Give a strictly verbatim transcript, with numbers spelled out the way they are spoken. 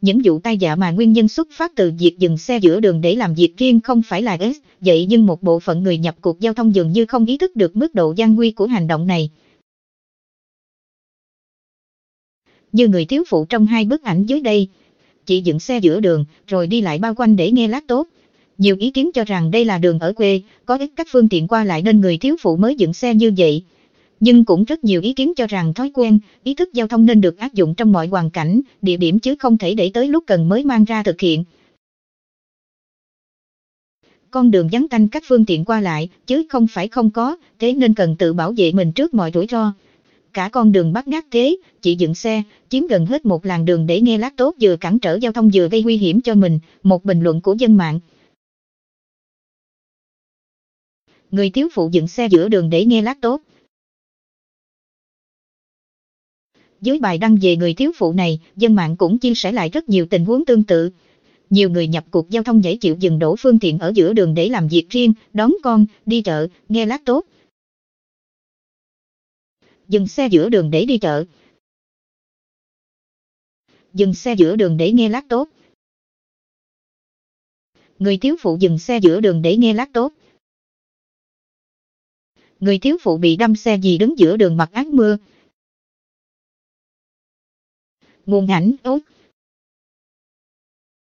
những vụ tai dạ mà nguyên nhân xuất phát từ việc dừng xe giữa đường để làm việc riêng không phải là ít, vậy nhưng một bộ phận người nhập cuộc giao thông dường như không ý thức được mức độ gian nguy của hành động này. Như người thiếu phụ trong hai bức ảnh dưới đây, chị dựng xe giữa đường rồi đi lại bao quanh để nghe lát tốt. Nhiều ý kiến cho rằng đây là đường ở quê, có ít các phương tiện qua lại nên người thiếu phụ mới dựng xe như vậy. Nhưng cũng rất nhiều ý kiến cho rằng thói quen, ý thức giao thông nên được áp dụng trong mọi hoàn cảnh, địa điểm chứ không thể để tới lúc cần mới mang ra thực hiện. Con đường vắng tanh các phương tiện qua lại, chứ không phải không có, thế nên cần tự bảo vệ mình trước mọi rủi ro. Cả con đường bắt ngát thế, chị dựng xe, chiếm gần hết một làn đường để nghe lát tốt vừa cản trở giao thông vừa gây nguy hiểm cho mình, một bình luận của dân mạng. Người thiếu phụ dựng xe giữa đường để nghe lát tốt. Dưới bài đăng về người thiếu phụ này, dân mạng cũng chia sẻ lại rất nhiều tình huống tương tự. Nhiều người nhập cuộc giao thông dễ chịu dừng đổ phương tiện ở giữa đường để làm việc riêng, đón con, đi chợ, nghe lát tốt. Dừng xe giữa đường để đi chợ. Dừng xe giữa đường để nghe lát tốt. Người thiếu phụ dừng xe giữa đường để nghe lát tốt. Người thiếu phụ bị đâm xe vì đứng giữa đường mặc áo mưa. Nguồn ảnh: Út.